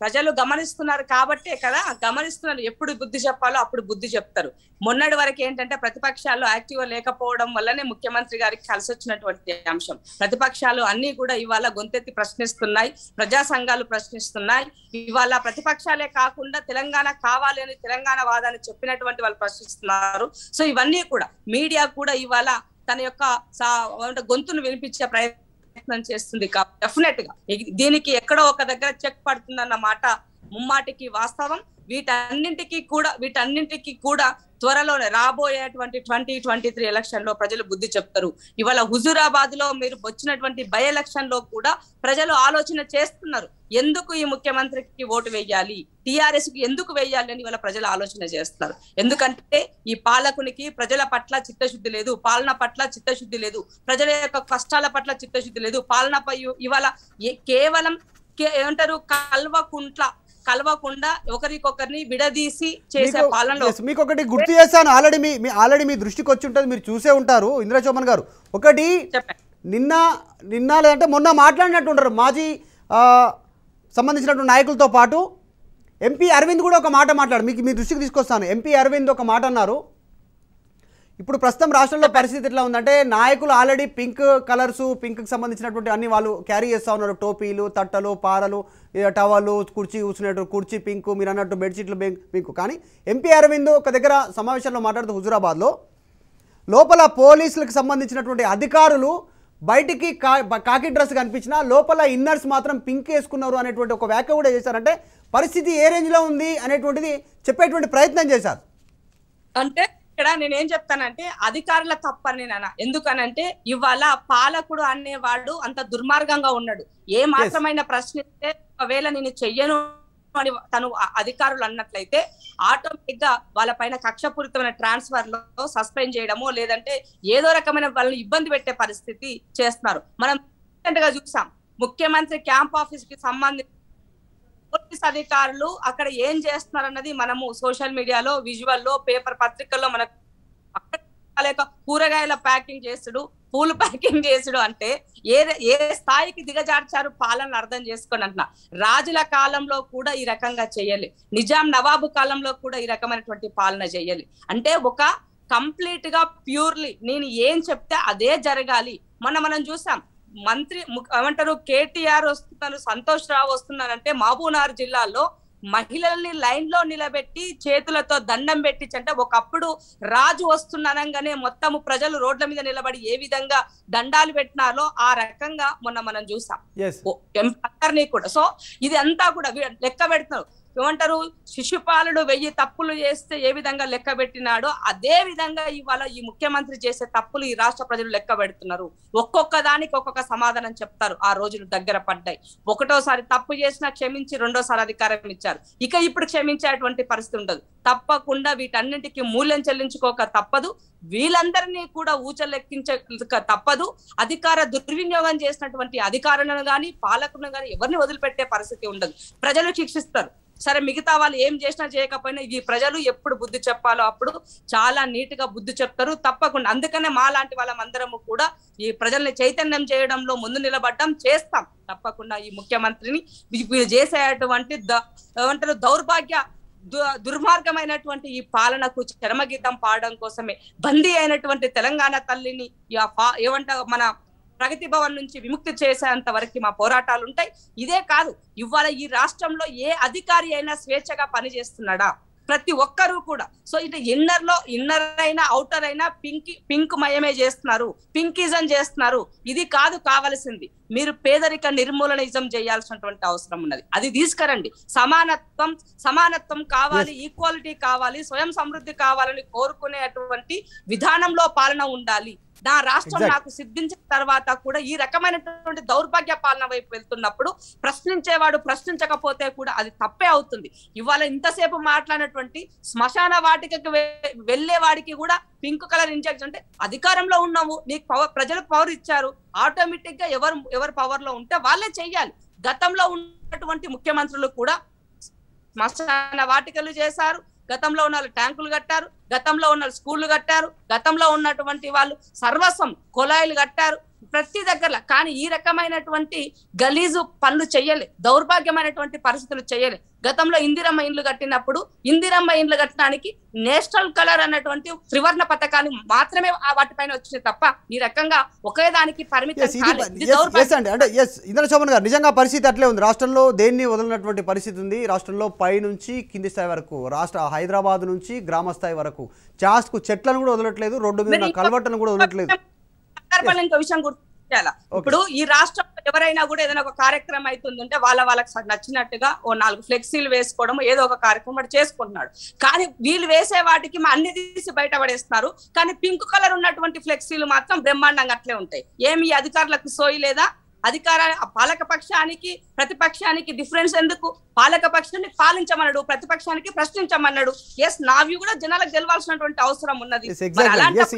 ప్రజలు గమనిస్తున్నారు కాబట్టే కదా, గమనిస్తున్నారు. ఎప్పుడు బుద్ధి చెప్పాలో అప్పుడు బుద్ధి చెప్తారు. మొన్నటి వరకు ఏంటంటే ప్రతిపక్షాలు యాక్టివ్ లేకపోవడం వల్లనే ముఖ్యమంత్రి గారికి కలిసి వచ్చినటువంటి అంశం. ప్రతిపక్షాలు అన్ని కూడా ఇవాళ గొంతెత్తి ప్రశ్నిస్తున్నాయి, ప్రజా సంఘాలు ప్రశ్నిస్తున్నాయి. ఇవాళ ప్రతిపక్షాలే కాకుండా తెలంగాణ కావాలి అని, తెలంగాణ వాదాన్ని చెప్పినటువంటి వాళ్ళు ప్రశ్నిస్తున్నారు. సో ఇవన్నీ కూడా మీడియా కూడా ఇవాళ తన యొక్క గొంతును వినిపించే ప్రయత్నం ప్రయత్నం చేస్తుంది. డెఫినెట్ గా దీనికి ఎక్కడో ఒక దగ్గర చెక్ పడుతుందన్న మాట ముమ్మాటికి వాస్తవం. వీటన్నింటికి కూడా వీటన్నింటికి కూడా త్వరలోనే రాబోయేటువంటి ట్వంటీ ట్వంటీ త్రీ ఎలక్షన్ లో ప్రజలు బుద్ధి చెప్తారు. ఇవాళ హుజూరాబాద్ లో మీరు వచ్చినటువంటి బై ఎలక్షన్ లో కూడా ప్రజలు ఆలోచన చేస్తున్నారు, ఎందుకు ఈ ముఖ్యమంత్రికి ఓటు వేయాలి, టీఆర్ఎస్ కి ఎందుకు వేయాలి అని ఇవాళ ప్రజలు ఆలోచన చేస్తున్నారు. ఎందుకంటే ఈ పాలకునికి ప్రజల పట్ల చిత్తశుద్ధి లేదు, పాలన పట్ల చిత్తశుద్ధి లేదు, ప్రజల యొక్క కష్టాల పట్ల చిత్తశుద్ధి లేదు. పాలనపై ఇవాళ కేవలం ఏమంటారు కల్వకుంట్ల కలవకుండా ఒకరికొకరిని విడదీసి చేసే పాలనలో. మీకు ఒకటి గుర్తు చేశాను, ఆల్రెడీ మీ ఆల్రెడీ మీ దృష్టికి వచ్చి ఉంటుంది, మీరు చూసే ఉంటారు ఇందిరా చౌమన్ గారు. ఒకటి నిన్న నిన్న లేదంటే మొన్న మాట్లాడినట్టు ఉంటారు మాజీ సంబంధించినటువంటి నాయకులతో పాటు ఎంపీ అరవింద్ కూడా ఒక మాట మాట్లాడు, మీకు మీ దృష్టికి తీసుకొస్తాను. ఎంపీ అరవింద్ ఒక మాట అన్నారు, ఇప్పుడు ప్రస్తుతం రాష్ట్రంలో పరిస్థితి ఎట్లా ఉందంటే నాయకులు ఆల్రెడీ పింక్ కలర్సు, పింక్కి సంబంధించినటువంటి అన్ని వాళ్ళు క్యారీ చేస్తూ ఉన్నారు, టోపీలు, తట్టలు, పారలు, టవలు, కుర్చీ కూర్చునేటు కుర్చీ పింకు, మీరు అన్నట్టు బెడ్షీట్లు పింకు. కానీ ఎంపీ అరవింద్ ఒక దగ్గర సమావేశంలో మాట్లాడుతూ హుజూరాబాద్లో లోపల పోలీసులకు సంబంధించినటువంటి అధికారులు బయటికి కా కాకి డ్రెస్ కనిపించినా లోపల ఇన్నర్స్ మాత్రం పింక్ వేసుకున్నారు అనేటువంటి ఒక వ్యాఖ్య కూడా చేశారంటే పరిస్థితి ఏ రేంజ్లో ఉంది అనేటువంటిది చెప్పేటువంటి ప్రయత్నం చేశారు. అంటే ఇక్కడ నేనేం చెప్తానంటే అధికారుల తప్పని నాన్న, ఎందుకనంటే ఇవాళ పాలకుడు అనేవాడు అంత దుర్మార్గంగా ఉన్నాడు. ఏ మాత్రమైన ప్రశ్నిస్తే ఒకవేళ నేను చెయ్యను అని తను అధికారులు అన్నట్లయితే ఆటోమేటిక్ గా వాళ్ళ పైన కక్షపూరితమైన ట్రాన్స్ఫర్ లో సస్పెండ్ చేయడము, లేదంటే ఏదో రకమైన వాళ్ళని ఇబ్బంది పెట్టే పరిస్థితి చేస్తున్నారు. మనం రీసెంట్ గా చూసాం, ముఖ్యమంత్రి క్యాంప్ ఆఫీస్ కి సంబంధించి పోలీస్ అధికారులు అక్కడ ఏం చేస్తున్నారు అన్నది మనము సోషల్ మీడియాలో, విజువల్లో, పేపర్ పత్రికల్లో మనకు అక్కడ కూరగాయల ప్యాకింగ్ చేసుడు, పూలు ప్యాకింగ్ చేసుడు అంటే ఏ ఏ స్థాయికి దిగజార్చారు పాలన అర్థం చేసుకోండి అంటున్నా. రాజుల కాలంలో కూడా ఈ రకంగా చేయాలి, నిజాం నవాబు కాలంలో కూడా ఈ రకమైనటువంటి పాలన చేయాలి. అంటే ఒక కంప్లీట్ గా ప్యూర్లీ నేను ఏం చెప్తే అదే జరగాలి. మొన్న మనం చూసాం మంత్రి ఏమంటారు కేటీఆర్ వస్తున్నారు, సంతోష్ రావు వస్తున్నారంటే మహబూబ్నగర్ జిల్లాలో మహిళల్ని లైన్ లో నిలబెట్టి చేతులతో దండం పెట్టించంటే, ఒకప్పుడు రాజు వస్తున్నానంగానే మొత్తము ప్రజలు రోడ్ల మీద నిలబడి ఏ విధంగా దండాలు పెట్టినారో ఆ రకంగా మొన్న మనం చూసాం అందరినీ కూడా. సో ఇది అంతా కూడా లెక్క పెడుతున్నారు. ఏమంటారు శిశుపాలుడు వెయ్యి తప్పులు చేస్తే ఏ విధంగా లెక్కబెట్టినాడో అదే విధంగా ఇవాళ ఈ ముఖ్యమంత్రి చేసే తప్పులు ఈ రాష్ట్ర ప్రజలు లెక్కబెడుతున్నారు. ఒక్కొక్క దానికి ఒక్కొక్క సమాధానం చెప్తారు. ఆ రోజులు దగ్గర పడ్డాయి. ఒకటోసారి తప్పు చేసినా క్షమించి రెండోసారి అధికారం ఇచ్చారు. ఇక ఇప్పుడు క్షమించేటువంటి పరిస్థితి ఉండదు. తప్పకుండా వీటన్నిటికీ మూల్యం చెల్లించుకోక తప్పదు. వీళ్ళందరినీ కూడా ఊచలెక్కించక తప్పదు. అధికార దుర్వినియోగం చేసినటువంటి అధికారులను కానీ పాలకులను కానీ ఎవరిని వదిలిపెట్టే పరిస్థితి ఉండదు. ప్రజలు శిక్షిస్తారు. సరే మిగతా వాళ్ళు ఏం చేసినా చేయకపోయినా ఈ ప్రజలు ఎప్పుడు బుద్ధి చెప్పాలో అప్పుడు చాలా నీట్ గా బుద్ధి చెప్తారు తప్పకుండా. అందుకనే మా లాంటి వాళ్ళమందరము కూడా ఈ ప్రజల్ని చైతన్యం చేయడంలో ముందు నిలబడ్డం, చేస్తాం తప్పకుండా. ఈ ముఖ్యమంత్రిని చేసేటువంటి ఏమంటారు దౌర్భాగ్య దుర్మార్గమైనటువంటి ఈ పాలనకు చరమగీతం పాడడం కోసమే బందీ అయినటువంటి తెలంగాణ తల్లిని ఏమంట మన ప్రగతి భవన్ నుంచి విముక్తి చేసేంత వరకు మా పోరాటాలు ఉంటాయి. ఇదే కాదు, ఇవాళ ఈ రాష్ట్రంలో ఏ అధికారి అయినా స్వేచ్ఛగా పనిచేస్తున్నాడా? ప్రతి ఒక్కరూ కూడా సో ఇటు ఇన్నర్ లో ఇన్నర్ అయినా అవుటర్ అయినా పింక్ పింక్ మయమే చేస్తున్నారు, పింకిజం చేస్తున్నారు. ఇది కాదు కావలసింది. మీరు పేదరిక నిర్మూలన ఇజం చేయాల్సినటువంటి అవసరం ఉన్నది. అది తీసుకురండి. సమానత్వం సమానత్వం కావాలి, ఈక్వాలిటీ కావాలి, స్వయం సమృద్ధి కావాలని కోరుకునేటువంటి విధానంలో పాలన ఉండాలి. నా రాష్ట్రం నాకు సిద్ధించిన తర్వాత కూడా ఈ రకమైనటువంటి దౌర్భాగ్య పాలన వైపు వెళ్తున్నప్పుడు ప్రశ్నించేవాడు ప్రశ్నించకపోతే కూడా అది తప్పే అవుతుంది. ఇవాళ ఇంతసేపు మాట్లాడినటువంటి శ్మశాన వాటికకు వెళ్ళేవాడికి కూడా పింక్ కలర్ ఇంజెక్షన్ అంటే అధికారంలో ఉన్నాము, నీకు పవర్ ప్రజలకు పవర్ ఇచ్చారు, ఆటోమేటిక్ గా ఎవరు ఎవరు పవర్ లో ఉంటే వాళ్ళే చెయ్యాలి. గతంలో ఉన్నటువంటి ముఖ్యమంత్రులు కూడా శ్మశాన వాటికలు చేశారు, గతంలో ఉన్న వాళ్ళు ట్యాంకులు కట్టారు, గతంలో ఉన్న వాళ్ళు స్కూళ్లు కట్టారు, గతంలో ఉన్నటువంటి వాళ్ళు సర్వస్వం కొలాయిలు కట్టారు ప్రతి దగ్గర. కానీ ఈ రకమైనటువంటి గలీజు పనులు చేయలే, దౌర్భాగ్యమైనటువంటి పరిస్థితులు చేయలే. గతంలో ఇందిరమ్మ ఇండ్లు కట్టినప్పుడు ఇందిరమ్మ ఇండ్లు కట్టడానికి నేషనల్ కలర్ అన్నటువంటి త్రివర్ణ పథకాన్ని మాత్రమే వాటిపైన వచ్చింది తప్ప ఈ రకంగా ఒకే దానికి పరిమితం కాలేదు. అంటే ఇంద్ర శోభన్ గారు, నిజంగా పరిస్థితి అట్లే ఉంది. రాష్ట్రంలో దేన్ని వదలనటువంటి పరిస్థితి ఉంది. రాష్ట్రంలో పై నుంచి కింది స్థాయి వరకు, రాష్ట్ర హైదరాబాద్ నుంచి గ్రామ స్థాయి వరకు చాస్కు చెట్లను కూడా వదలట్లేదు, రోడ్డు మీద కల్వర్టను కూడా వదలట్లేదు. విషయం గుర్తు చేయాలి. ఇప్పుడు ఈ రాష్ట్రంలో ఎవరైనా కూడా ఏదైనా ఒక కార్యక్రమం అవుతుందంటే వాళ్ళ వాళ్ళకి నచ్చినట్టుగా ఓ నాలుగు ఫ్లెక్సీలు వేసుకోవడం ఏదో ఒక కార్యక్రమం చేసుకుంటున్నాడు. కానీ వీళ్ళు వేసే వాటికి అన్ని తీసి బయట పడేస్తున్నారు. కానీ పింక్ కలర్ ఉన్నటువంటి ఫ్లెక్సీలు మాత్రం బ్రహ్మాండంగా అట్లే ఉంటాయి. ఏమి అధికారులకు సోయి లేదా? అధికార పాలక పక్షానికి ప్రతిపక్షానికి డిఫరెన్స్ ఎందుకు? పాలక పక్షాన్ని పాలించమన్నాడు, ప్రతిపక్షానికి ప్రశ్నించమన్నాడు. ఎస్, నా వ్యూ కూడా జనాలకు తెలవాల్సినటువంటి అవసరం ఉన్నది.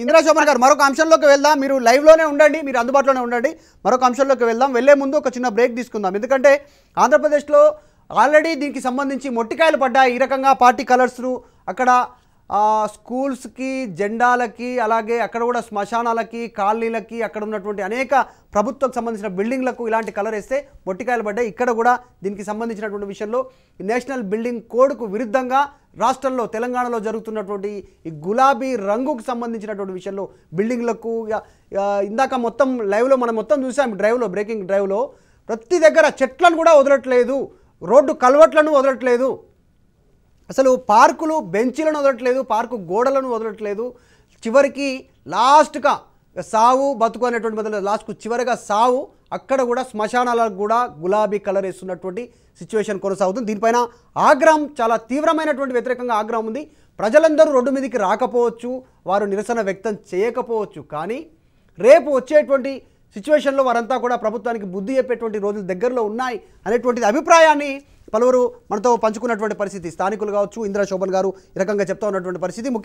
ఇంద్ర శోభన్ గారు, మరొక అంశంలోకి వెళ్దాం. మీరు లైవ్ లోనే ఉండండి, మీరు అందుబాటులోనే ఉండండి. మరొక అంశంలోకి వెళ్దాం. వెళ్లే ముందు ఒక చిన్న బ్రేక్ తీసుకుందాం. ఎందుకంటే ఆంధ్రప్రదేశ్లో ఆల్రెడీ దీనికి సంబంధించి మొట్టికాయలు పడ్డాయి. ఈ రకంగా పార్టీ కలర్స్ను అక్కడ స్కూల్స్కి, జెండాలకి, అలాగే అక్కడ కూడా శ్మశానాలకి, కాలనీలకి, అక్కడ ఉన్నటువంటి అనేక ప్రభుత్వం సంబంధించిన బిల్డింగ్లకు ఇలాంటి కలర్ వేస్తే బొట్టికాయలు పడ్డాయి. ఇక్కడ కూడా దీనికి సంబంధించినటువంటి విషయంలో నేషనల్ బిల్డింగ్ కోడ్కు విరుద్ధంగా రాష్ట్రంలో తెలంగాణలో జరుగుతున్నటువంటి ఈ గులాబీ రంగుకు సంబంధించినటువంటి విషయంలో బిల్డింగ్లకు ఇందాక మొత్తం లైవ్లో మనం మొత్తం చూసాం. డ్రైవ్లో, బ్రేకింగ్ డ్రైవ్లో ప్రతి దగ్గర చెట్లను కూడా వదలట్లేదు, రోడ్డు కల్వర్ట్లను వదలట్లేదు, అసలు పార్కులు బెంచీలను వదలట్లేదు, పార్కు గోడలను వదలట్లేదు. చివరికి లాస్ట్గా సావు బతుకు అనేటువంటి బదులు లాస్ట్కు చివరిగా సావు. అక్కడ కూడా శ్మశానాలకు కూడా గులాబీ కలర్ వేస్తున్నటువంటి సిచ్యువేషన్ కొనసాగుతుంది. దీనిపైన ఆగ్రహం, చాలా తీవ్రమైనటువంటి వ్యతిరేకంగా ఆగ్రహం ఉంది. ప్రజలందరూ రోడ్డు మీదకి రాకపోవచ్చు, వారు నిరసన వ్యక్తం చేయకపోవచ్చు, కానీ రేపు వచ్చేటువంటి సిచ్యువేషన్లో వారంతా కూడా ప్రభుత్వానికి బుద్ధి చెప్పేటువంటి రోజులు దగ్గరలో ఉన్నాయి అనేటువంటి అభిప్రాయాన్ని పలువురు మనతో పంచుకున్నటువంటి పరిస్థితి. స్థానికులు కావచ్చు, ఇంద్ర శోభన్ గారు ఈ రకంగా చెప్తా ఉన్నటువంటి పరిస్థితి.